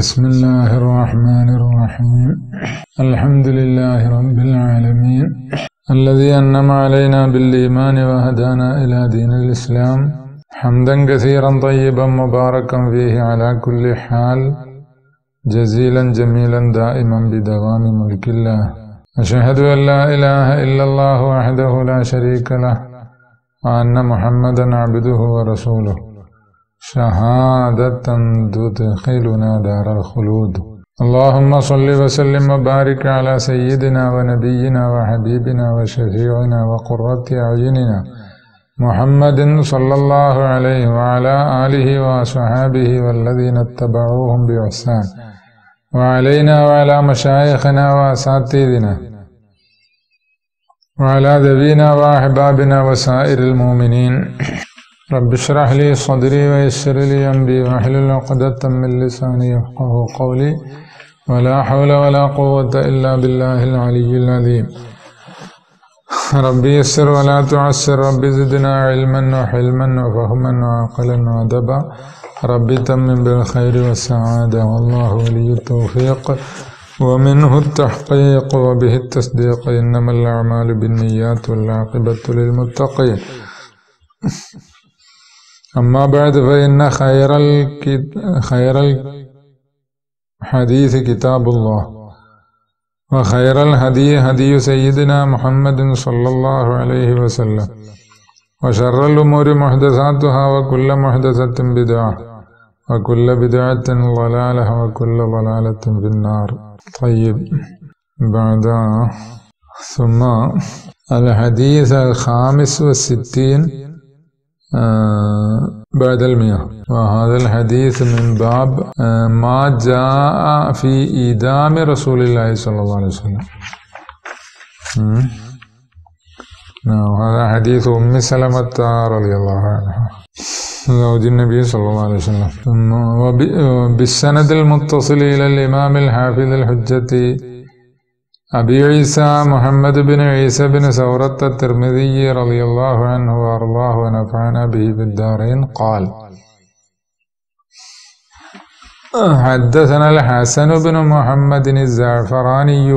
بسم الله الرحمن الرحيم. الحمد لله رب العالمين الذي أنعم علينا بالإيمان وهدانا إلى دين الإسلام، حمدا كثيرا طيبا مباركا فيه على كل حال، جزيلا جميلا دائما بدوام ملك الله. أشهد أن لا إله إلا الله وحده لا شريك له، وأن محمدا عبده ورسوله، شهادة تدخلنا دار الخلود. اللهم صل وسلم وبارك على سيدنا ونبينا وحبيبنا وشفيعنا وقرة أعيننا محمد صلى الله عليه وعلى آله وصحابه والذين اتبعوهم بإحسان، وعلينا وعلى مشايخنا وأساتذتنا وعلى ذوينا وأحبابنا وسائر المؤمنين. رب اشرح لي صدري ويسر لي امري واحلل عقدة من لساني يفقهوا قولي، ولا حول ولا قوة الا بالله العلي العظيم. ربي يسر ولا تعسر، ربي زدنا علما وحلما وفهما وعقلا وادبا، ربي تمم بالخير والسعادة، والله ولي التوفيق ومنه التحقيق وبه التصديق، انما الاعمال بالنيات والعاقبة للمتقين. أما بعد، فإن خير الحديث كتاب الله، وخير الهدي هدي سيدنا محمد صلى الله عليه وسلم، وشر الأمور محدثاتها، وكل محدثة بدعة، وكل بدعة ضلالة، وكل ضلالة في النار. طيب، بعد ثم الحديث الخامس والستين بعد المئة، وهذا الحديث من باب ما جاء في إدام رسول الله صلى الله عليه وسلم. هذا حديث أم سلمة رضي الله عنها زوج النبي صلى الله عليه وسلم، وبالسند المتصل إلى الإمام الحافظ الحجة أبي عيسى محمد بن عيسى بن ثورة الترمذي رضي الله عنه وأرضاه، ونفعنا به بالدارين، قال: حدثنا الحسن بن محمد الزعفراني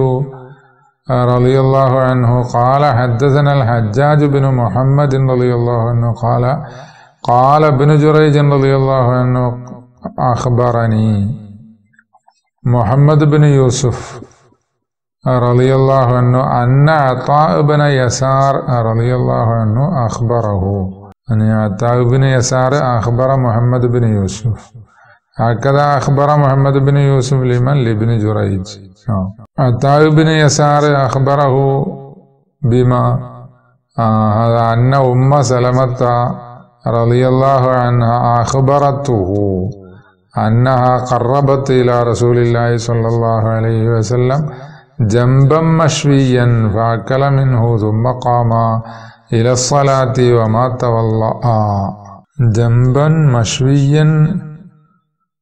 رضي الله عنه قال: حدثنا الحجاج بن محمد رضي الله عنه قال: قال ابن جريج رضي الله عنه: أخبرني محمد بن يوسف رضي الله عنه أن عطاء بن يسار رضي الله عنه أخبره، أن عطاء بن يسار أخبر محمد بن يوسف. هكذا أخبر محمد بن يوسف لمن؟ لابن جريج. عطاء بن يسار أخبره بما؟ هذا أن أم سلمة رضي الله عنها أخبرته أنها قربت إلى رسول الله صلى الله عليه وسلم جنبا مشويا فأكل منه، ثم قام إلى الصلاة وما تولى. جنبا مشويا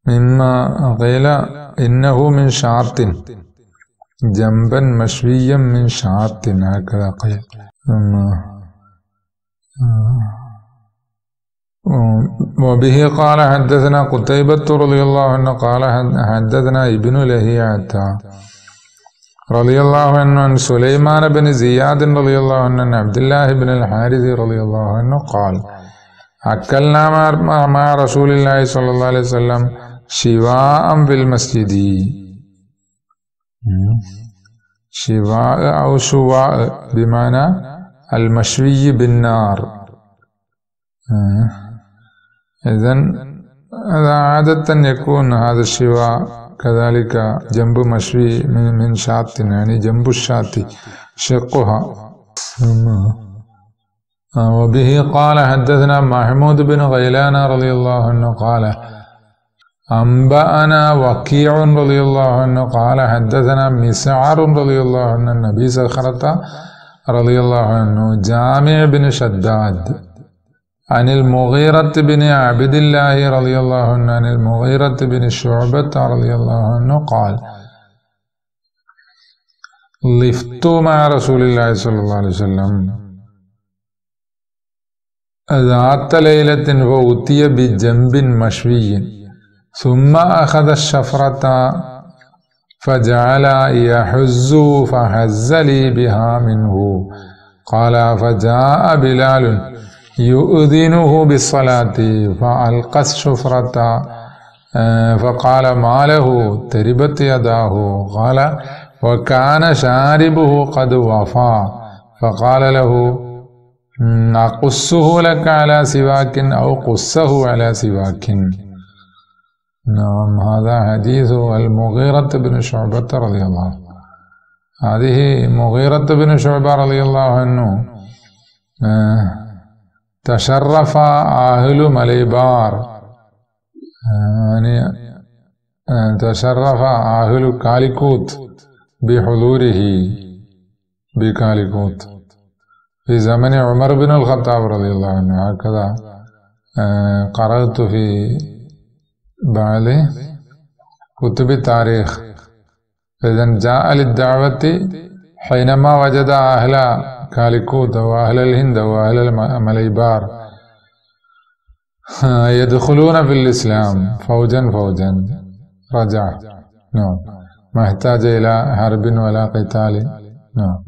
مما قيل إنه من شعرة، جنبا مشويا من شعرة، هكذا قيل. وبه قال: حدثنا قتيبة رضي الله عنه قال: حدثنا ابن لهيعة رضي الله عنه عن سليمان بن زياد رضي الله عنه عن عبد الله بن الحارث رضي الله عنه قال: أكلنا مع رسول الله صلى الله عليه وسلم شواء في المسجد. شواء أو شواء بمعنى المشوي بالنار. إذن عادة يكون هذا الشواء كذلك جنب مشوي من شاة، يعني جنب الشاة شقها. وبه قال: حدثنا محمود بن غيلان رضي الله عنه قال: أنبأنا وكيع رضي الله عنه قال: حدثنا مسعر رضي الله عنه النبي صخرة رضي الله عنه جامع بن شداد عن المغيرة بن عبد الله رضي الله عنه عن المغيرة بن شعبة رضي الله عنه قال: لفت مع رسول الله صلى الله عليه وسلم ذات ليلة، فأوتي بجنب مشوي، ثم أخذ الشفرة فجعل يحز فهز لي بها منه. قال فجاء بلال يؤذنه بالصلاة فألقى الشفرة فقال ما له؟ تربت يداه. قال وكان شاربه قد وفى فقال له أقصه لك على سواك أو قصه على سواك. نعم، هذا حديث المغيرة بن شعبة رضي الله عنه. هذه مغيرة بن شعبة رضي الله عنه تشرف أهل مليبار، يعني تشرف أهل كاليكوت بحضوره بكاليكوت في زمن عمر بن الخطاب رضي الله عنه. هكذا قرأت في بعض كتب التاريخ. فإذا جاء للدعوة حينما وجد أهل كاليكوت وأهل الهند وأهل المليبار يدخلون في الإسلام فوجا فوجا رجع. نعم، ما احتاج إلى حرب ولا قتال. نعم،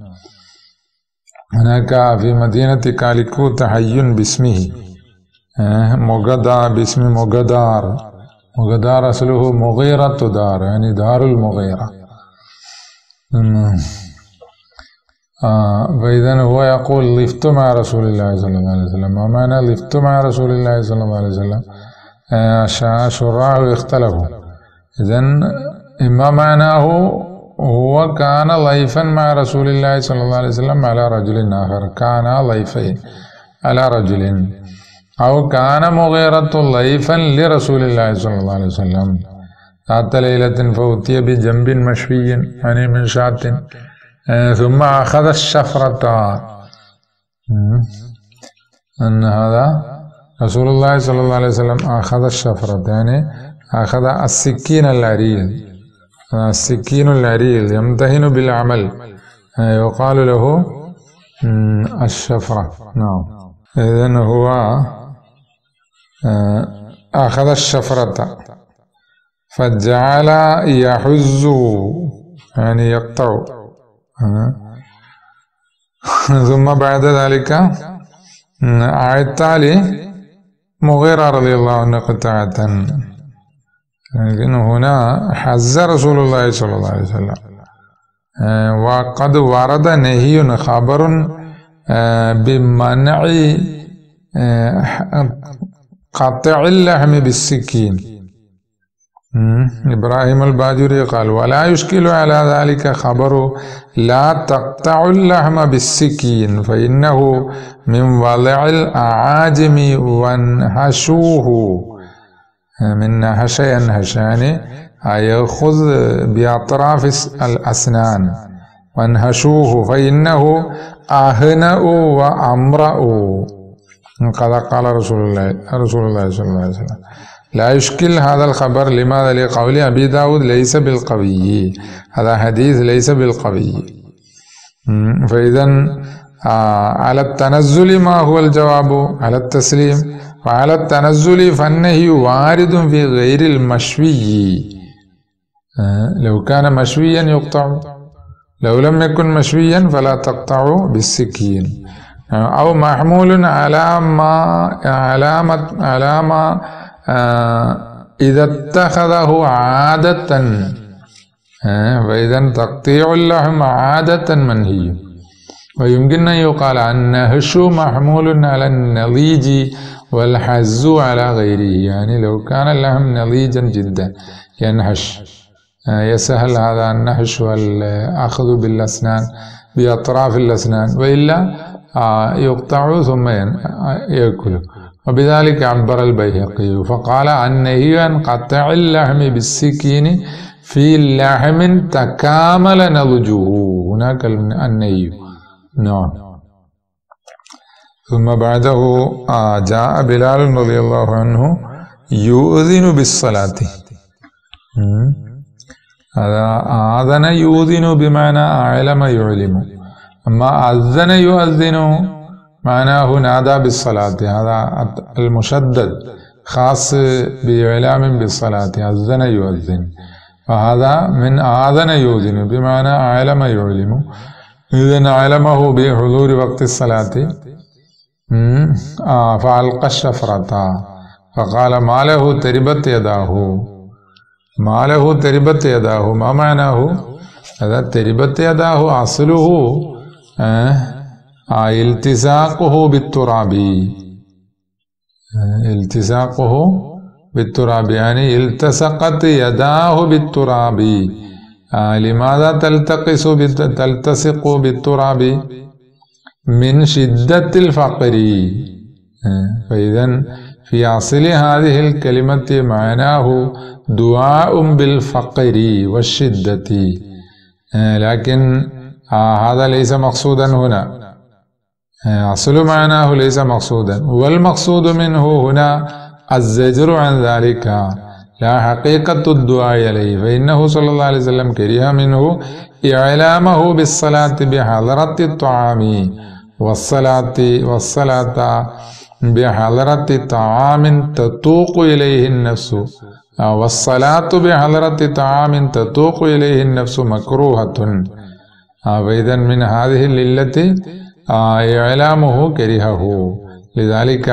هناك في مدينة كاليكوت حي باسمه مغدار، باسم مغدار. مغدار أصله مغيرة دار، يعني دار المغيرة. فإذا هو يقول لفت مع رسول الله صلى الله عليه وسلم. وما أنا لفت مع رسول الله صلى الله عليه وسلم شراعه اختلفوا. إذا إما معناه هو كان ضيفا مع رسول الله صلى الله عليه وسلم على رجل آخر، كان ضيفين على رجل، أو كان مغيرة ضيفا لرسول الله صلى الله عليه وسلم ذات ليلة فأتي بجنب مشوي يعني من شاة ثم أخذ الشفرة. أن هذا رسول الله صلى الله عليه وسلم أخذ الشفرة يعني أخذ السكين العريض، السكين العريض يمتهن بالعمل يقال له الشفرة. نعم، إذن هو أخذ الشفرة فجعل يحز يعني يقطع ثم بعد ذلك أعطى لمغيرة رضي الله عنه قطعة. لكن هنا حز رسول الله صلى الله عليه وسلم. وقد ورد نهي خبر بمنع قطع اللحم بالسكين. إبراهيم الباجوري قال ولا يشكل على ذلك خبر لا تقطع اللحم بالسكين فإنه من وضع الأعاجم وانهشوه. من هش ينهش يعني يأخذ بأطراف الأسنان. وانهشوه فإنه أهنأ وأمرأ كذا قال رسول الله صلى الله عليه وسلم. لا يشكل هذا الخبر. لماذا؟ لقول أبي داود ليس بالقوي، هذا حديث ليس بالقوي. فإذن على التنزل ما هو الجواب على التسليم، وعلى التنزل فالنهي وارد في غير المشوي. لو كان مشويا يقطع، لو لم يكن مشويا فلا تقطع بالسكين. أو محمول على ما إذا اتخذه عادة، فإذا تقطيع اللحم عادة منهي. ويمكن أن يقال النهش محمول على النضيج والحز على غيره، يعني لو كان اللحم نضيجا جدا ينهش يسهل هذا النهش والأخذ بالأسنان بأطراف الأسنان، وإلا يقطع ثم يأكله. وبذلك عبر البيهقي فقال النهي عن قطع اللحم بالسكين في لحم تكامل نضجه، هناك النهي. نعم، ثم بعده جاء بلال رضي الله عنه يؤذن بالصلاة. هذا آذن يؤذن بمعنى أعلم يعلم. أما أذن يؤذن معناه نادى بالصلاة، هذا المشدد خاص بإعلام بالصلاة أذن يؤذن، فهذا من آذن يؤذن بمعنى علم يعلم. إذن علمه بحضور وقت الصلاة فألقى الشفرة فقال ما له تربت يداه، ما له تربت يداه، ما معناه؟ هذا تربت يداه أصله التزاقه بالتراب، التزاقه بالتراب يعني التصقت يداه بالتراب. لماذا تلتصق بالتراب؟ من شدة الفقر. فإذن في أصل هذه الكلمة معناه دعاء بالفقر والشدة، لكن هذا ليس مقصودا هنا، أصل معناه ليس مقصودا، والمقصود منه هنا الزجر عن ذلك لا حقيقة الدعاء عليه، فإنه صلى الله عليه وسلم كره منه إعلامه بالصلاة بحضرة الطعام والصلاة بحضرة طعام تتوق إليه النفس، والصلاة بحضرة طعام تتوق إليه النفس مكروهة. فإذا من هذه العلة إعلامه كرهه، لذلك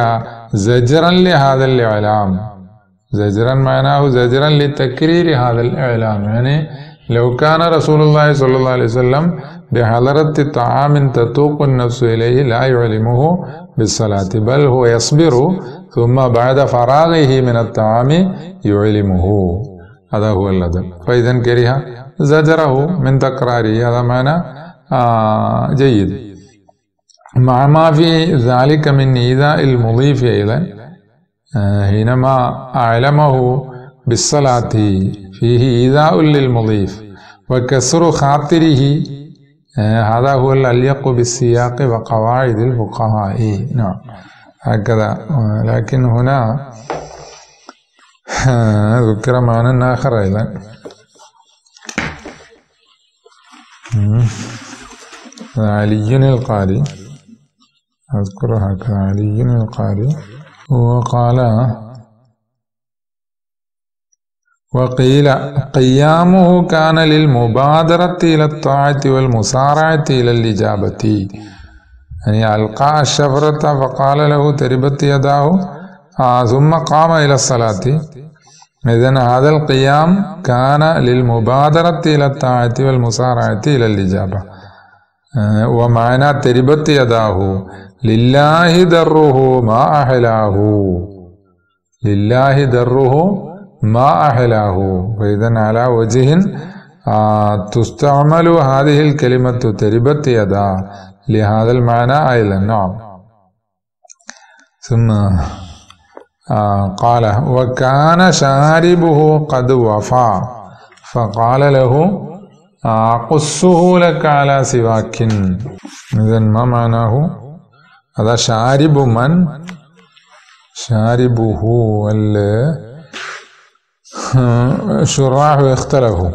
زجرا لهذا الإعلام، زجرا معناه زجرا لتكرير هذا الإعلام، يعني لو كان رسول الله صلى الله عليه وسلم بحضرة طعام تتوق النفس إليه لا يعلمه بالصلاة، بل هو يصبر ثم بعد فراغه من الطعام يعلمه، هذا هو الأدب. فإذن كره زجره من تكراره، هذا معنى جيد، مع ما في ذلك من إيذاء المضيف أيضا، حينما أعلمه بالصلاة فيه إيذاء للمضيف وكسر خاطره، هذا هو الأليق بالسياق وقواعد الفقهاء. نعم هكذا، لكن هنا ذكر معنى آخر أيضا. علي القاري، أذكر هكذا علي القاري، وقال وقيل قيامه كان للمبادرة إلى الطاعة والمسارعة إلى الإجابة، يعني ألقى الشفرة فقال له تربت يداه ثم قام إلى الصلاة. إذن هذا القيام كان للمبادرة إلى الطاعة والمسارعة إلى الإجابة. ومعنى تربت يداه لله دره ما أحلاه، لله دره ما أحلاه. فإذن على وجه تستعمل هذه الكلمة تربت يدا لهذا المعنى أيضا. نعم ثم قال وكان شاربه قد وفى فقال له أقصه لك على سواك. إذن ما معناه؟ هذا شارب من؟ شاربه شراح اختلفوا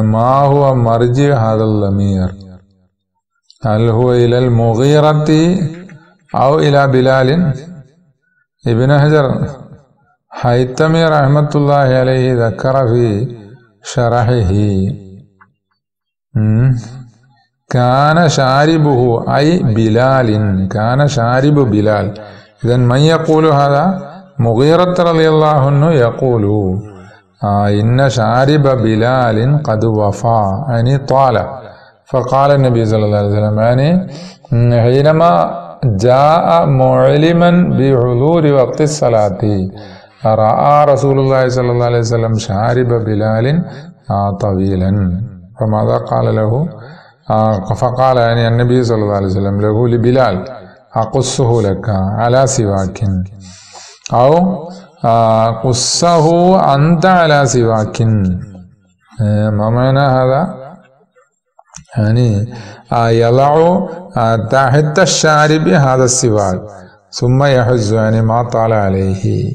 ما هو مرجع هذا الضمير، هل هو إلى المغيرة أو إلى بلال؟ ابن حجر هيثمي رحمة الله عليه ذكر في شرحه كان شاربه أي بلال، كان شارب بلال. إذن من يقول هذا؟ مغيرة رضي الله عنه يقول إن شارب بلال قد وفى، يعني طال. فقال النبي صلى الله عليه وسلم يعني حينما جاء معلما بحضور وقت الصلاة رأى رسول الله صلى الله عليه وسلم شارب بلال طويلا، فماذا قال له؟ فقال يعني النبي صلى الله عليه وسلم له لبلال أقصه لك على سواك أو قصه أنت على سواك. ما معنى هذا؟ يعني يضع تحت الشارب هذا السواك ثم يحز، يعني ما طال عليه.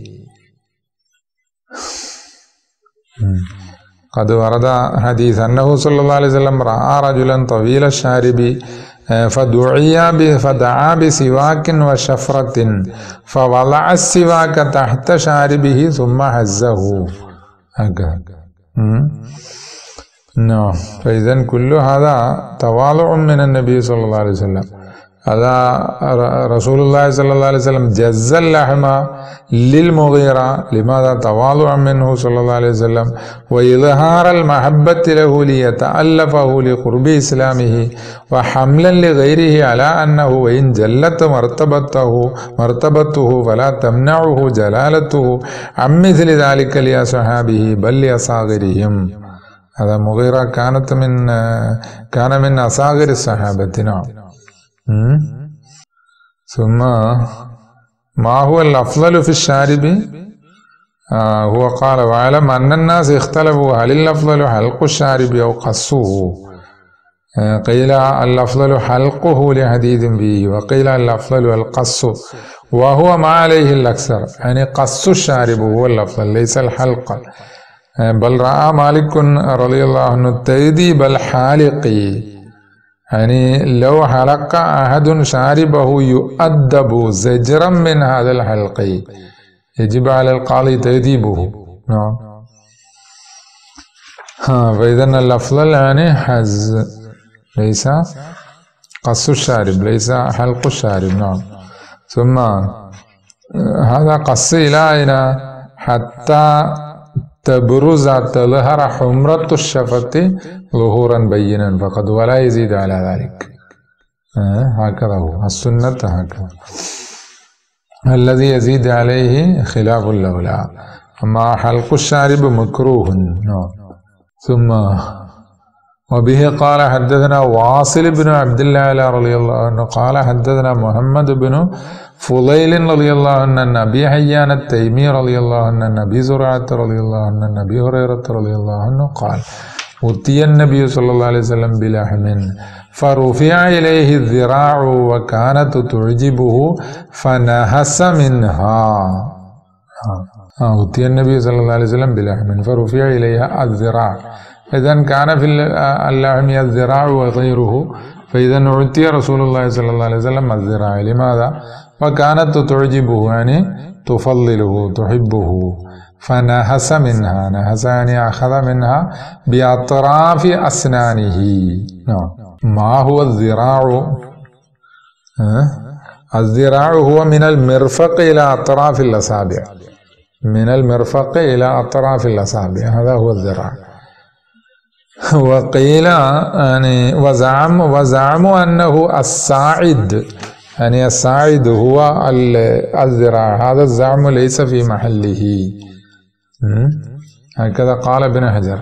قد ورد حديث أنه صلى الله عليه وسلم رأى رجلا طويل الشارب فدعیا فدعا بسواک و شفرت فولع السواک تحت شاربه ثم حزه. فإذن كل هذا توالع من النبي صلى الله عليه وسلم. هذا رسول الله صلى الله عليه وسلم جز اللحم للمغيرة، لماذا؟ توالع منه صلى الله عليه وسلم، وإظهار المحبة له ليتألفه لقرب إسلامه، وحملا لغيره على أنه وإن جلت مرتبته فلا تمنعه جلالته عن مثل ذلك لأصحابه بل لأصاغرهم. هذا مغيرة كان من أصاغر الصحابة. نعم. ثم ما هو الأفضل في الشارب؟ هو قال واعلم أن الناس اختلفوا هل الأفضل حلق الشارب أو قصه. قيل الأفضل حلقه لحديث به، وقيل الأفضل القص، وهو ما عليه الأكثر، يعني قص الشارب هو الأفضل ليس الحلق. بل رأى مالك رضي الله عنه التيدي بل حالقي، يعني لو حلق أحد شاربه يؤدب زجرا من هذا الحلق، يجب على القاضي تأديبه. نعم. فإذن الأفضل يعني حز ليس قص الشارب ليس حلق الشارب. نعم. ثم هذا قص إلى أين؟ حتى تبرز تظهر حمرة الشفة ظهورا بينا فقد، ولا يزيد على ذلك. هكذا هو السنة، هكذا الذي يزيد عليه خلاف الأولى. أما حلق الشارب مكروه. ثم وبه قال حدثنا واصل بن عبد الله رضي الله عنه قال حدثنا محمد بن فضيل رضي الله عنه أن أبي حيان التيمي رضي الله عنه أن أبي زرعة رضي الله عنه أن أبي هريرة رضي الله عنه قال أُتي النبي صلى الله عليه وسلم بلحم فرفع إليه الذراع وكانت تعجبه فنهس منها. أُتي النبي صلى الله عليه وسلم بلحم فرفع إليها الذراع، إذن كان في اللحم الذراع وغيره، فإذن أُتي رسول الله صلى الله عليه وسلم الذراع، لماذا؟ وكانت تعجبه يعني تفضله تحبه، فنهس منها، نهس يعني أخذ منها بأطراف أسنانه. ما هو الذراع؟ الذراع هو من المرفق إلى أطراف الأصابع، من المرفق إلى أطراف الأصابع، هذا هو الذراع. وقيل يعني وزعموا أنه الساعد، يعني الساعد هو الذراع، هذا الزعم ليس في محله، هكذا قال ابن حجر.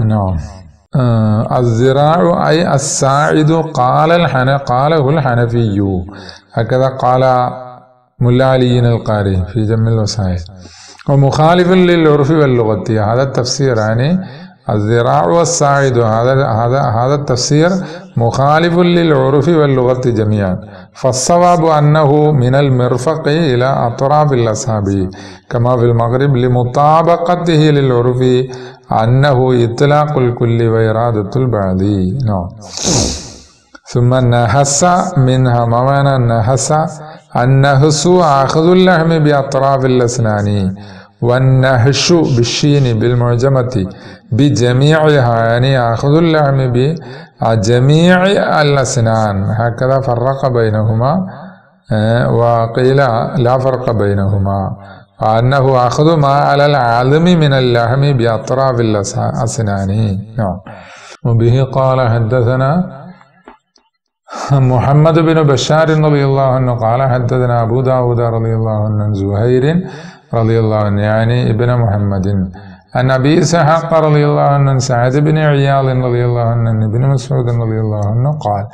نعم. الذراع أي الساعد قاله الحنفي، هكذا قال ملا علي القاري في جمع الوسائل، ومخالف للعرف واللغة. هذا التفسير يعني الذراع والساعد، هذا التفسير مخالف للعرف واللغة جميعا، فالصواب أنه من المرفق إلى أطراف الأصابع كما في المغرب لمطابقته للعرف أنه إطلاق الكل وإرادة البعض. نعم. ثم نهس منها، ما معنى نهس؟ النهس أخذ اللحم بأطراف الأسنان، والنهش بالشين بالمعجمة بجميعها، يعني أخذ اللحم بجميع الأسنان، هكذا فرق بينهما. وقيل لا فرق بينهما، أنه أخذ ما على العظم من اللحم بأطراف الأسنان. نعم. وبه قال حدثنا محمد بن بشار رضي الله عنه قال حدثنا أبو داود رضي الله عنه زهير رضي الله عنه يعني ابن محمد عن أبي إسحاق رضي الله عنه سعد بن عياض رضي الله عنه ابن مسعود رضي الله عنه قال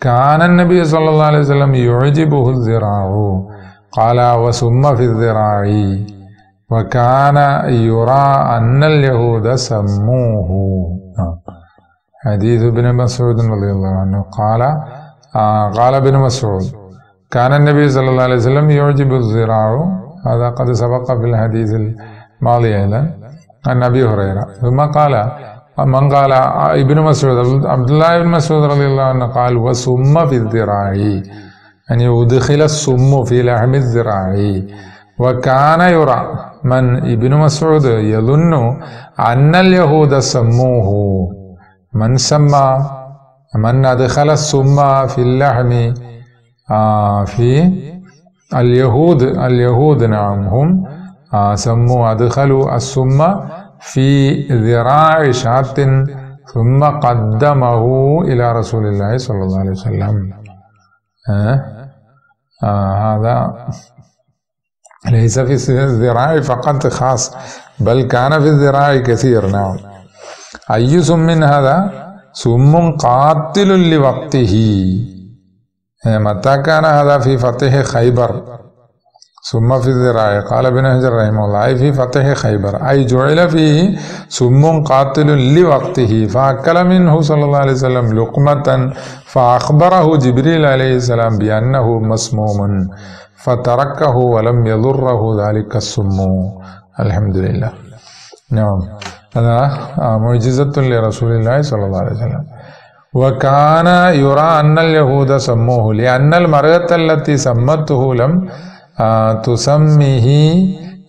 كان النبي صلى الله عليه وسلم يعجبه الذراع، قال وسم في الذراع، وكان يرى أن اليهود سموه. حديث ابن مسعود رضي الله عنه قال ابن مسعود كان النبي صلى الله عليه وسلم يعجب الذراع، هذا قد سبق في الحديث الماضي أيضا عن أبي هريرة. ثم قال من قال ابن مسعود، عبد الله بن مسعود رضي الله عنه قال: وسم في الذراع، يعني ودخل السم في لحم الذراع. وكان يرى من ابن مسعود يظن أن اليهود سموه، من سمى من أدخل السم في اللحم في اليهود نعم هم سموا أدخلوا السم في ذراع شاة ثم قدمه إلى رسول الله صلى الله عليه وسلم. هذا ليس في الذراع فقط خاص، بل كان في الذراع كثير. نعم. أي سم هذا؟ سم قاتل لوقته. متى كان هذا؟ في فتح خيبر. سم في الذراع، قال ابن حجر رحمه الله: أي في فتح خيبر، أي جعل فيه سم قاتل لوقته، فأكل منه صلى الله عليه وسلم لقمة، فأخبره جبريل عليه السلام بأنه مسموم، فتركه ولم يضره ذلك السم. الحمد لله. نعم، هذا معجزة لرسول الله صلى الله عليه وسلم. وكان يرى أن اليهود سموه لأن المرأة التي سمته لم تسميه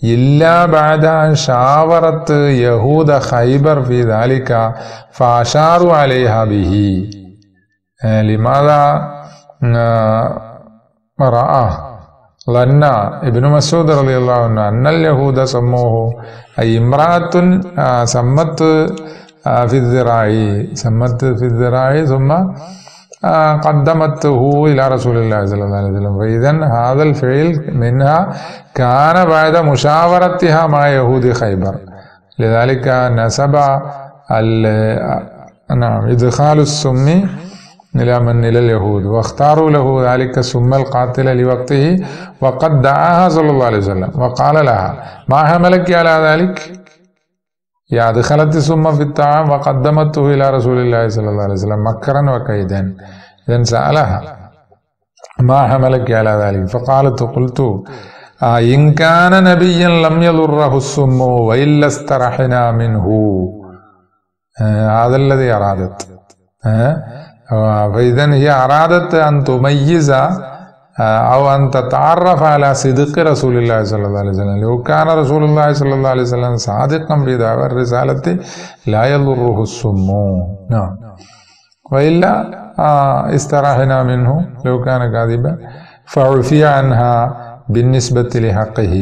إلا بعد أن شاورت يهود خيبر في ذلك فأشاروا عليها به. لماذا رأى لأن ابن مسعود رضي الله عنه أن اليهود سموه، أي امرأة سمت في الذراع، ثم قدمته إلى رسول الله صلى الله عليه وسلم. فإذن هذا الفعل منها كان بعد مشاورتها مع يهود خيبر، لذلك نسب إدخال السم إلى اليهود، واختاروا له ذلك السم القاتل لوقته. وقد دعاها صلى الله عليه وسلم وقال لها: ما حملك على ذلك؟ يا أدخلت السم في الطعام وقدمته إلى رسول الله صلى الله عليه وسلم مكرا وكيدا. إذن سألها: ما حملك على ذلك؟ فقالت: قلت إن كان نبيا لم يضره السم وإلا استرحنا منه. هذا الذي أرادت. فإذن هي أرادت أن تميز أو أن تتعرف على صدق رسول الله صلى الله عليه وسلم. لو كان رسول الله صلى الله عليه وسلم صادقا في دعوى الرسالة لا يضره السم. نعم. وإلا استراحنا منه لو كان كاذبا. فعفي عنها بالنسبة لحقه.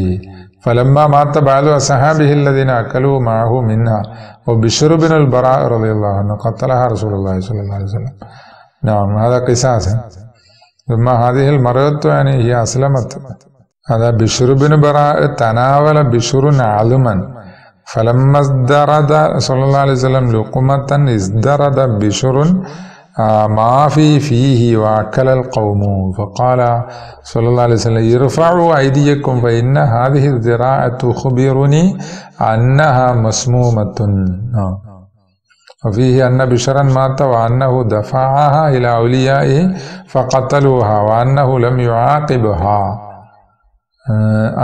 فلما مات بعض أصحابه الذين أكلوا معه منها، وبشر بن البراء رضي الله عنه قتلها رسول الله صلى الله عليه وسلم. نعم، هذا قصاص. ثم هذه المرأة يعني هي أسلمت. هذا بشر بن البراء تناول بشر علما، فلما ازدرد صلى الله عليه وسلم لقمة ازدرد بشر ما فيه وأكل القوم، فقال صلى الله عليه وسلم: ارفعوا أيديكم فإن هذه الذراع تخبرني أنها مسمومة. وفيه أن بشرا مات وأنه دفعها إلى أوليائه فقتلوها وأنه لم يعاقبها.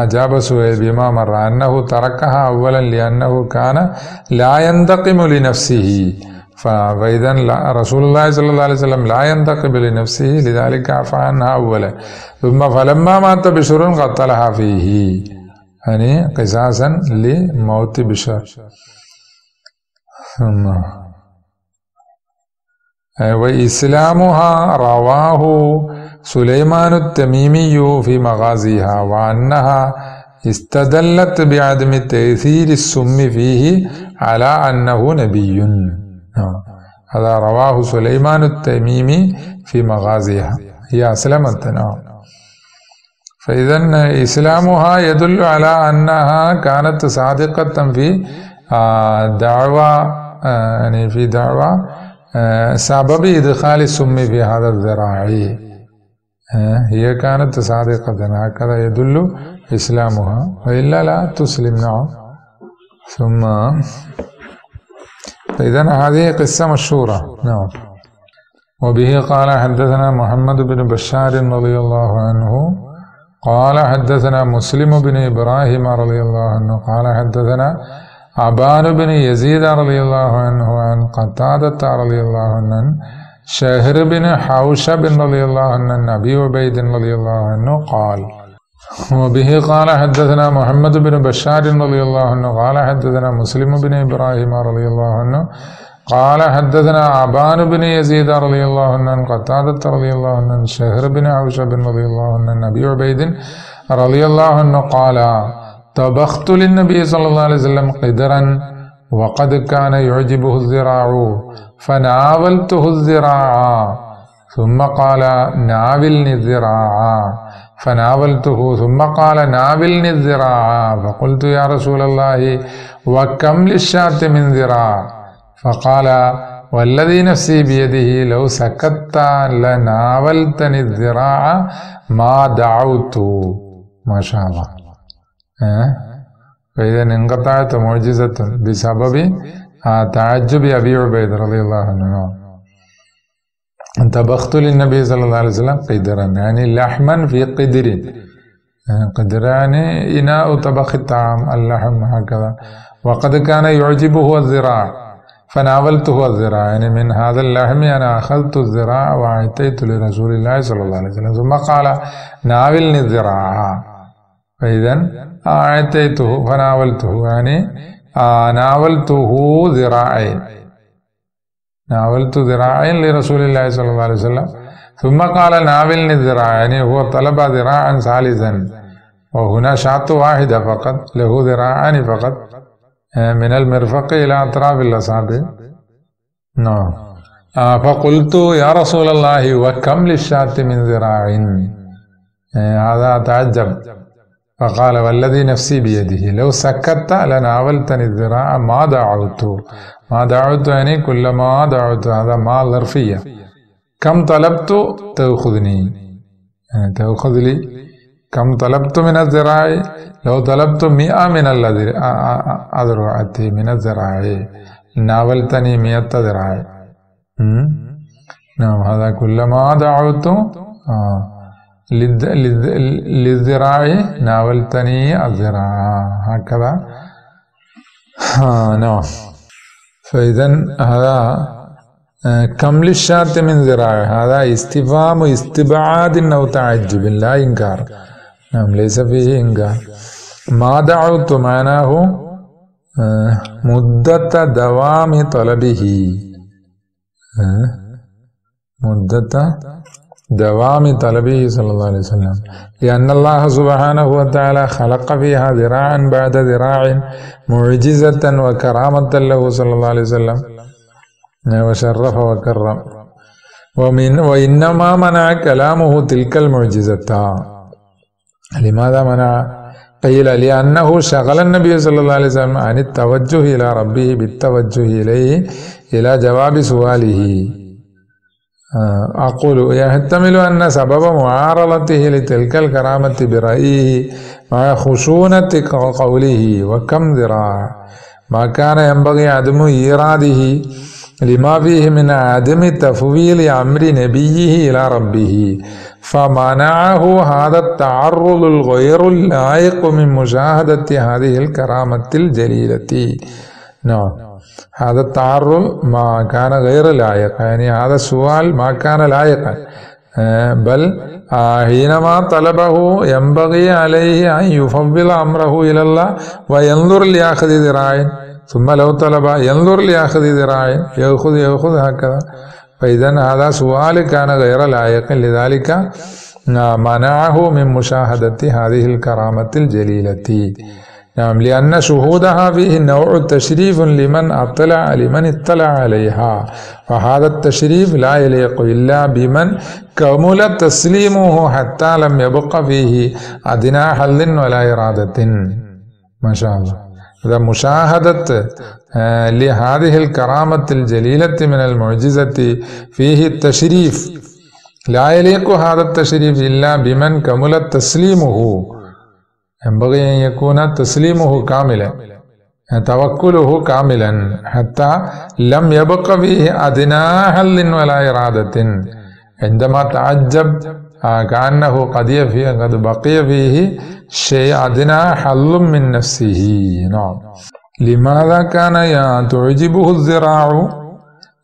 أجاب سهيل بما مر أنه تركها أولا لأنه كان لا ينتقم لنفسه، فإذن رسول الله صلى الله عليه وسلم لا ينتقم لنفسه، لذلك عفى عنها أولا. ثم فلما مات بشر قتلها فيه، يعني قصاصا لموت بشر. وإسلامها رواه سليمان التميمي في مغازيها، وأنها استدلت بعدم تأثير السم فيه على أنه نبي. هذا رواه سليمان التميمي في مغازيها. هي أسلمت. فإذن إسلامها يدل على أنها كانت صادقة في دعوة سبب إدخال السم في هذا الذراع. هي كانت صادقة، هكذا يدل إسلامها، وإلا لا تسلم. ثم فإذن هذه قصة مشهورة. وبه قال: حدثنا محمد بن بشار رضي الله عنه قال: حدثنا مسلم بن إبراهيم رضي الله عنه قال: حدثنا عبان بن يزيد رضي الله عنه عن قتادة رضي الله عنه شهر بن حوشب رضي الله عنه أبي عبيد رضي الله عنه قال وبه قال حدثنا محمد بن بشار رضي الله عنه قال حدثنا مسلم بن إبراهيم رضي الله عنه قال حدثنا عبان بن يزيد رضي الله عنه قتادة رضي الله عنه شهر بن حوشب رضي الله عنه أبي عبيد رضي الله عنه قال طبخت للنبي صلى الله عليه وسلم قدرا وقد كان يعجبه الذراع فناولته الذراع ثم قال ناولني الذراع فناولته ثم قال ناولني الذراع فقلت يا رسول الله وكم للشاة من ذراع فقال والذي نفسي بيده لو سكت لناولتني الذراع ما دعوت. ما شاء الله. فإذا انقطعت معجزة بسبب تعجب أبي عبيد رضي الله عنه. طبخت للنبي صلى الله عليه وسلم قدرا يعني لحما في قدر، قدر يعني إناء طبخ الطعام اللحم هكذا. وقد كان يعجبه الذراع فناولته الذراع يعني من هذا اللحم أنا أخذت الذراع وأعطيت لرسول الله صلى الله عليه وسلم ثم قال ناولني الذراع فإذا أعطيته فناولته يعني ناولته ذراعين، ناولت ذراعين لرسول الله صلى الله عليه وسلم ثم قال ناولني الذراع يعني هو طلب ذراعا ثالثا، وهنا شاة واحدة فقط له ذراعان فقط من المرفق إلى أطراف الأصابع. فقلت يا رسول الله وكم للشاة من ذراعين؟ هذا تعجب. فقال والذي نفسي بيده لو سكت لناولتني الذراع ما دعوت. ما دعوت يعني كلما دعوت، هذا ما ظرفية. كم طلبت تأخذني تأخذ لي. كم طلبت من الذراع؟ لو طلبت 100 من الأذرع من الذراع ناولتني 100 ذراع. نعم هذا كلما دعوت للذراع ناولتني الذراع هكذا. نعم. فإذا هذا كم للشاة من ذراع هذا استفهام استبعاد أو تعجب لا إنكار. نعم ليس فيه إنكار. ما دعوت معناه مدة دوام طلبه، مدة دوام طلبه صلى الله عليه وسلم، لأن الله سبحانه وتعالى خلق فيها ذراعا بعد ذراع معجزة وكرامة له صلى الله عليه وسلم وشرف وكرم. وإنما منع كلامه تلك المعجزة. لماذا منع؟ قيل لأنه شغل النبي صلى الله عليه وسلم عن التوجه إلى ربه بالتوجه إليه إلى جواب سؤاله. أقول يحتمل أن سبب معارضته لتلك الكرامة برأيه مع خشونة قوله وكم ذراع ما كان ينبغي عدم إراده لما فيه من عدم تفويل أمر نبيه إلى ربه، فمنعه هذا التعرض الغير اللائق من مشاهدة هذه الكرامة الجليلة. نعم هذا التعرض ما كان غير لائق يعني هذا السؤال ما كان لائقا، بل حينما طلبه ينبغي عليه أن يفضل أمره إلى الله وينظر لأخذ ذراعين، ثم لو طلب ينظر لأخذ ذراعين يأخذ هكذا. فإذا هذا سؤال كان غير لائق لذلك منعه من مشاهدة هذه الكرامة الجليلة. نعم لأن شهودها فيه نوع تشريف لمن اطلع عليها، وهذا التشريف لا يليق إلا بمن كمل تسليمه حتى لم يبق فيه أدنى حل ولا إرادة. ما شاء الله. هذا مشاهدة لهذه الكرامة الجليلة من المعجزة فيه التشريف، لا يليق هذا التشريف إلا بمن كمل تسليمه. ينبغي أن يكون تسليمه كاملا توكله كاملا حتى لم يبق فيه أدنى حل ولا إرادة. عندما تعجب كأنه قد بقي فيه شيء أدنى حل من نفسه. نعم لماذا كان تعجبه الزراع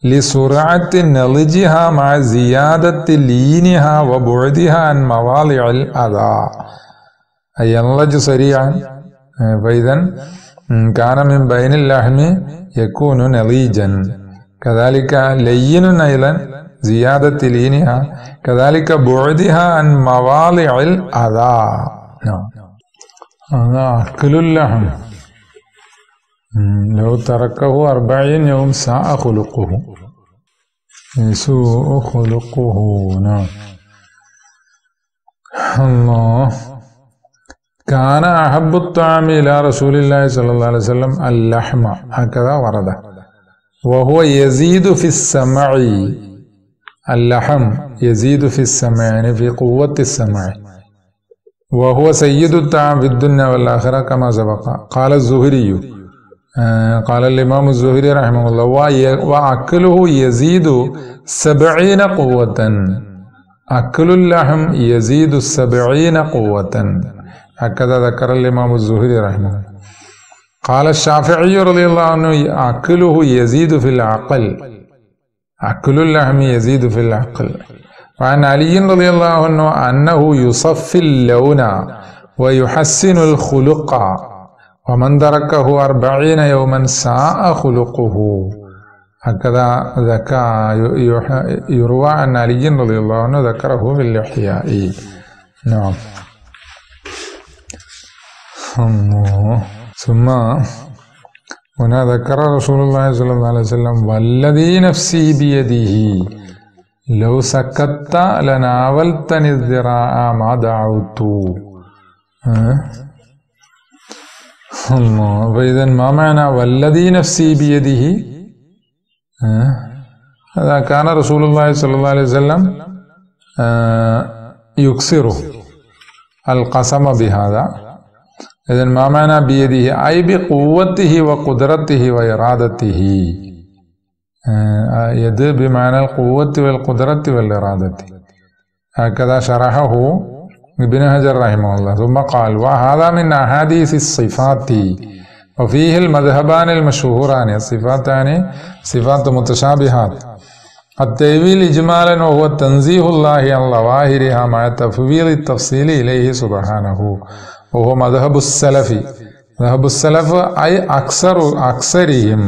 لسرعة نضجها مع زيادة لينها وبعدها عن مواضع الأذى، أي ينضج سريعا، فإذا كان من بين اللحم يكون نضيجا. كذلك لين أيضا زيادة لينها، كذلك بعدها عن مواضع الأذى. هذا أكل اللحم لو تركه 40 يوم ساء خلقه، يسوء خلقه. نعم. الله. كان أحب الطعام إلى رسول الله صلى الله عليه وسلم اللحم، هكذا ورد. وهو يزيد في السمع، اللحم يزيد في السمع يعني في قوة السمع. وهو سيد الطعام في الدنيا والآخرة كما سبق. قال الزهري، قال الإمام الزهري رحمه الله، وأكله يزيد 70 قوة. أكل اللحم يزيد 70 قوة، هكذا ذكر الإمام الزهري رحمه الله. قال الشافعي رضي الله عنه، أكله يزيد في العقل، أكل اللحم يزيد في العقل. وعن علي رضي الله عنه أنه يصفي اللون ويحسن الخلق، ومن تركه 40 يوما ساء خلقه. هكذا يروى عن علي رضي الله عنه، ذكره في الإحياء. نعم. ثم هنا ذكر رسول الله صلى الله عليه وسلم، والذي نفسي بيده لو سكت لناولتني الذراع ما دعوت. الله. فإذا ما معنى والذي نفسي بيده؟ هذا كان رسول الله صلى الله عليه وسلم يكسره القسم بهذا. إذا ما معنى بيده؟ أي بقوته وقدرته وإرادته. يد بمعنى القوة والقدرة والإرادة، هكذا شرحه ابن حجر رحمه الله. ثم قال، وهذا من أحاديث الصفات، وفيه المذهبان المشهوران. الصفات يعني صفات متشابهات. التأويل إجمالا، وهو تنزيه الله عن ظواهرها مع تفويض التفصيل إليه سبحانه، وهو مذهب السلف. مذهب السلف أي أكثرهم،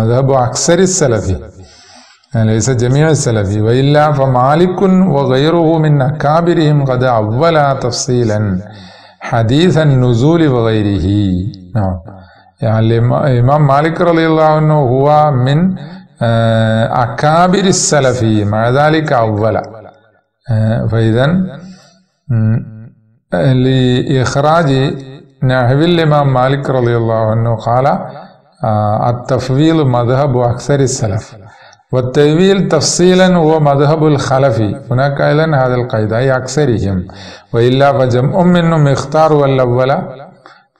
مذهب أكثر السلف، يعني ليس جميع السلف. وإلا فمالك وغيره من أكابرهم قد أولى تفصيلا حديث النزول وغيره. نعم. يعني الإمام مالك رضي الله عنه هو من أكابر السلف، مع ذلك أولى. فإذا لإخراج نحو الإمام مالك رضي الله عنه قال التفويض مذهب أكثر السلف، والتأويل تفصيلا هو مذهب الخلفي. هناك أيضا هذا القيد، أي أكثرهم. وإلا فجمع منهم اختاروا الأول،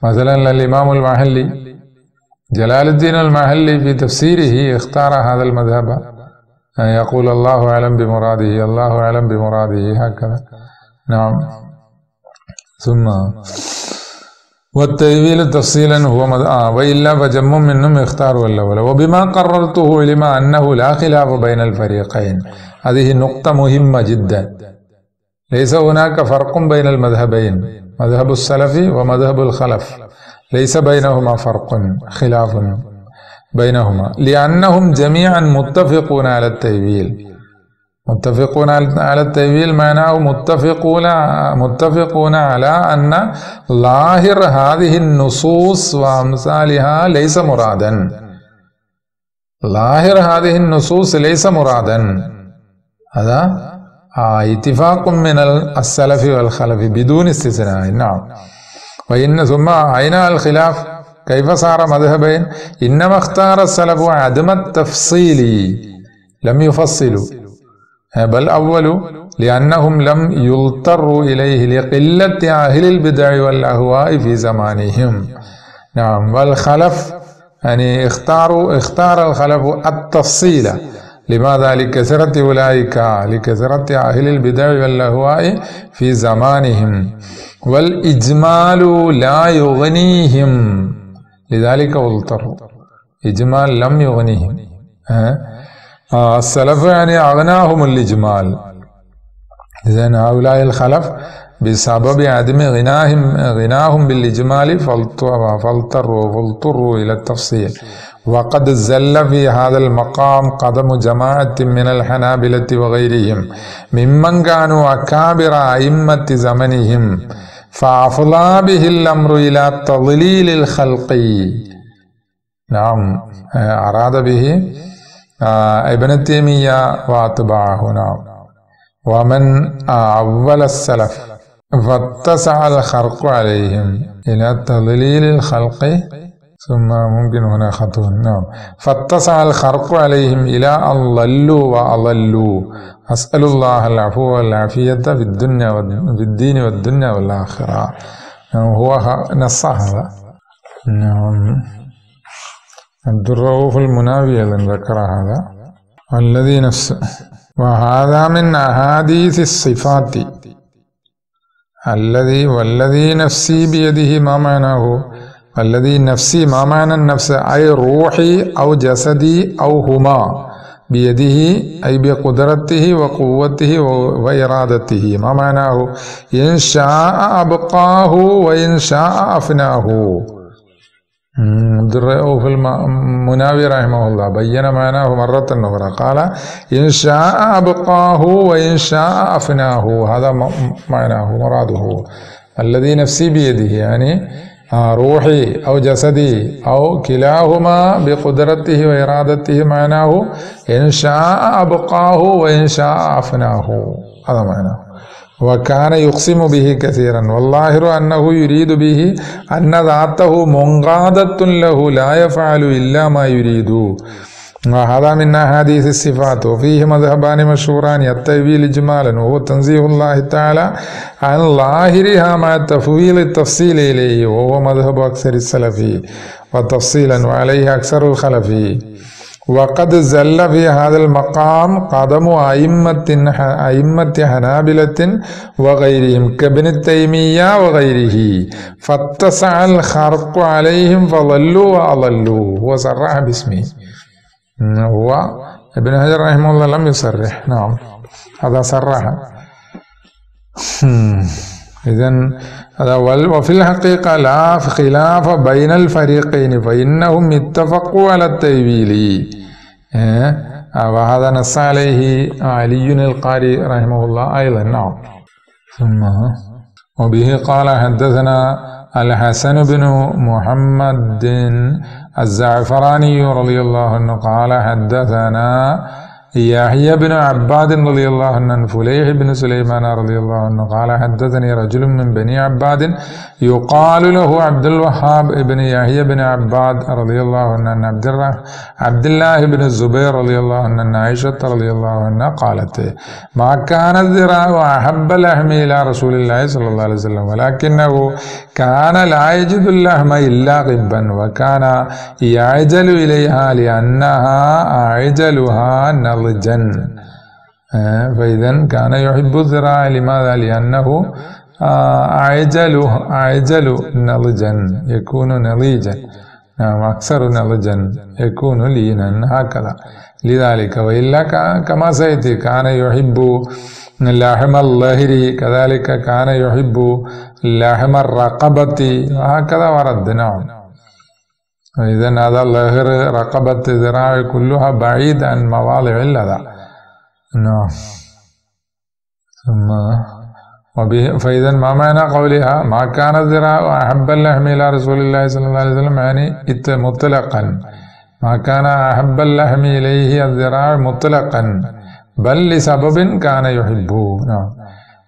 مثلا الإمام المحلي، جلال الدين المحلي في تفسيره اختار هذا المذهب، يقول الله أعلم بمراده، الله أعلم بمراده، هكذا. نعم. ثم والتأويل تفصيلا هو وإلا فجم منهم اختاروا الأول. وبما قررته علم أنه لا خلاف بين الفريقين. هذه نقطة مهمة جدا. ليس هناك فرق بين المذهبين، مذهب السلفي ومذهب الخلف، ليس بينهما فرق، خلاف بينهما، لأنهم جميعا متفقون على التأويل. متفقون على التأويل معناه متفقون على أن ظاهر هذه النصوص وأمثالها ليس مرادا، ظاهر هذه النصوص ليس مرادا. هذا اتفاق من السلف والخلف بدون استثناء. نعم. وإن ثم أين الخلاف؟ كيف صار مذهبين؟ إنما اختار السلف عدم التفصيل، لم يفصلوا، بل أول، لأنهم لم يضطروا إليه لقلة أهل البدع والأهواء في زمانهم. نعم. والخلف يعني اختار الخلف التفصيل. لماذا؟ لكثرة أولئك، لكثرة أهل البدع والأهواء في زمانهم. والإجمال لا يغنيهم، لذلك والطرد اجمال لم يغنيهم. السلف يعني اغناهم الاجمال. اذن هؤلاء الخلف بسبب عدم غناهم بالاجمال فاضطروا الى التفصيل. وقد زل في هذا المقام قدم جماعة من الحنابلة وغيرهم ممن كانوا أكابر أئمة زمنهم، فأفضى به الأمر إلى تضليل الخلق. نعم، أراد به ابن تيمية وأتباعه. نعم، ومن أول السلف فاتسع الخرق عليهم إلى تضليل الخلق، ثم ممكن هنا خطوة. نعم، فاتسع الخرق عليهم إلى أن ضلوا وأضلوا. أسأل الله العفو والعافية في الدين والدنيا والآخرة. هو نص هذا. نعم، عبد الرؤوف المناوي ذكر هذا والذي نفسه. وهذا من أحاديث الصفات. الذي والذي نفسي بيده، ما معناه؟ الذي نفسي، ما معنى النفس؟ أي روحي أو جسدي أو هما، بيده أي بقدرته وقوته وإرادته. ما معناه؟ إن شاء أبقاه وإن شاء أفناه. عبد الرؤوف المناوي رحمه الله بيّن معناه مرة أخرى، قال إن شاء أبقاه وإن شاء أفناه. هذا معناه، مراده الذي نفسي بيده، يعني روحي أو جسدي أو كلاهما بقدرته وإرادته. معناه إن شاء أبقاه وإن شاء أفناه، هذا معناه. وكان يقسم به كثيرا، والله أنه يريد به أن ذاته منقادة له لا يفعل إلا ما يريد. وهذا من أحاديث الصفات. وفيه مذهبان مشهوران يتأويل إجمالا، وهو تنزيه الله تعالى عن ظاهرها مع تفويض التفصيل إليه، وهو مذهب أكثر السلفي، وتفصيلا وعليه أكثر الخلفي. وقد زل في هذا المقام قدم أئمة حنابلة وغيرهم كابن تيمية وغيره، فاتسع الخرق عليهم فضلوا وأضلوا. وصرح باسمه، هو ابن حجر رحمه الله لم يصرح. نعم، هذا صرح. إذن هذا. وفي الحقيقة لا خلاف بين الفريقين، فإنهم اتفقوا على التأويل. وهذا نص عليه علي القاري رحمه الله أيضا. نعم، ثم وبه قال حدثنا الحسن بن محمد الزعفراني رضي الله عنه قال حدثنا يحيى بن عباد رضي الله عنه فليح بن سليمان رضي الله عنه قال حدثني رجل من بني عباد يقال له عبد الوهاب بن يحيى بن عباد رضي الله عنه عبد الله بن الزبير رضي الله عنه عائشة رضي الله عنها قالت: ما كان الذراع أحب اللحم إلى رسول الله صلى الله عليه وسلم، ولكنه كان لا يجد اللحم إلا غبا، وكان يعجل إليها لأنها أعجلها الجن. فإذن كان يحب الذراع، لماذا؟ لأنه أعجل نضجا يكون نضيجا، أكثر نضجا يكون لينا، هكذا. لذلك وإلا كما سيأتي كان يحب لحم الظهر، كذلك كان يحب لحم الرقبة، هكذا ورد. نعم، إذن هذا الظهر رقبة ذراع كلها بعيد عن مواضع اللذى. نعم، ثم فإذا ما معنى قولها ما كان الذراع أحب اللحم إلى رسول الله صلى الله عليه وسلم، يعني مطلقا، ما كان أحب اللحم إليه الذراع مطلقا، بل لسبب كان يحبه. نعم،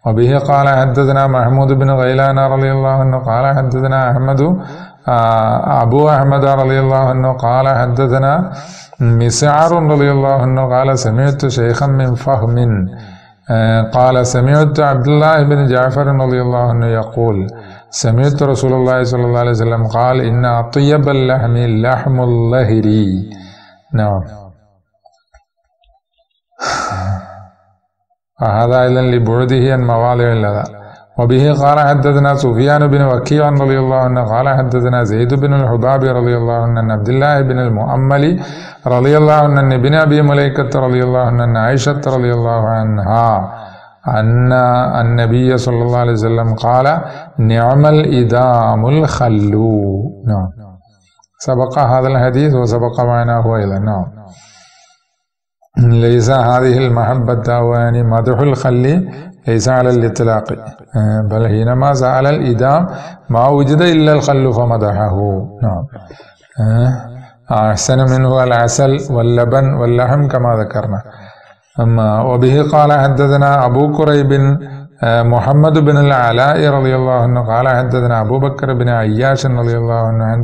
وبه قال حدثنا محمود بن غيلان رضي الله عنه قال حدثنا أحمد أبو أحمد رضي الله عنه قال حدثنا مسعر رضي الله عنه قال سمعت شيخا من فهم قال سمعت عبد الله بن جعفر رضي الله عنه يقول: سمعت رسول الله صلى الله عليه وسلم قال: إن أطيب اللحم لحم الظهر. نعم، هذا إذن لبعده عن مواضع اللذة. وبه قال حدثنا سفيان بن وكيع رضي الله عنه قال حدثنا زيد بن الحباب رضي الله عنه عن عبد الله بن المؤمل رضي الله عنه عن ابن أبي مليكة رضي الله عنه عن عائشة رضي الله عنها أن النبي صلى الله عليه وسلم قال نعم الإدام الخلو. نعم سبق هذا الحديث وسبق معناه أيضا. نعم ليس هذه المحبة ويعني مدح الخل ليس على الإطلاق، بل حينما سأل الإدام ما وجد إلا الخل فمدحه. نعم أحسن منه العسل واللبن واللحم كما ذكرنا. أما وبه قال حدثنا أبو كريب محمد بن العلاء رضي الله عنه قال حدثنا أبو بكر بن عياش رضي الله عنه عن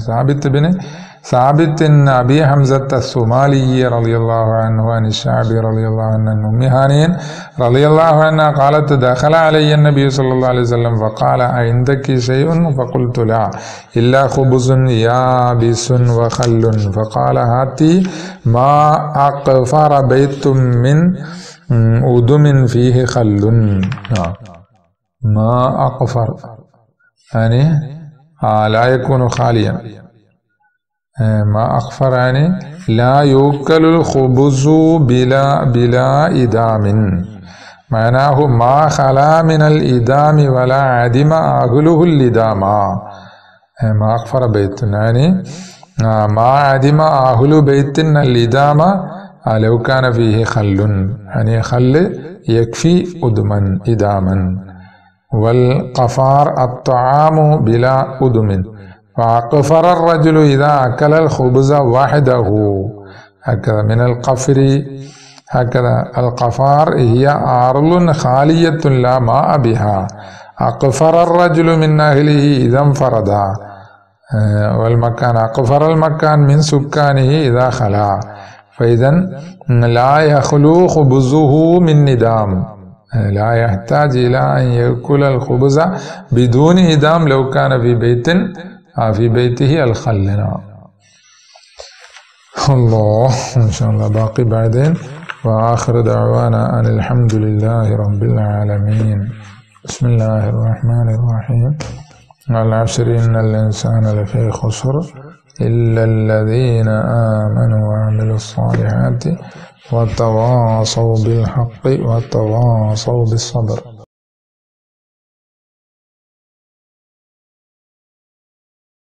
ثابت بن أبي حمزة الصومالي رضي الله عنه عن الشافعي رضي الله عنه عن أم هانئ رضي الله عنها قالت دخل علي النبي صلى الله عليه وسلم فقال عندك شيء؟ فقلت لا إلا خبز يابس وخل. فقال هاتي ما أقفر بيت من أدم فيه خل. ما أقفر يعني لا يكون خاليا. ما أقفر يعني لا يؤكل الخبز بلا إدام، معناه ما خلا من الإدام ولا عدم أكله الإدام. ما أقفر بيت يعني ما عدم أهل بيت الإدام لو كان فيه خل، يعني خل يكفي أدما إداما. والقفار الطعام بلا أدم. فأقفر الرجل إذا أكل الخبز وحده. هكذا من القفر، هكذا القفار هي أرل خالية لا ماء بها. أقفر الرجل من أهله إذا انفرد. والمكان أقفر المكان من سكانه إذا خلا. فإذا لا يخلو خبزه من ندام، لا يحتاج إلى أن يأكل الخبز بدون إدام لو كان في بيته الخلنا. الله إن شاء الله باقي بعدين. وآخر دعوانا أن الحمد لله رب العالمين. بسم الله الرحمن الرحيم. والعشر إن الإنسان لفي خسر إلا الذين آمنوا وعملوا الصالحات وتواصوا بالحق وتواصوا بالصبر.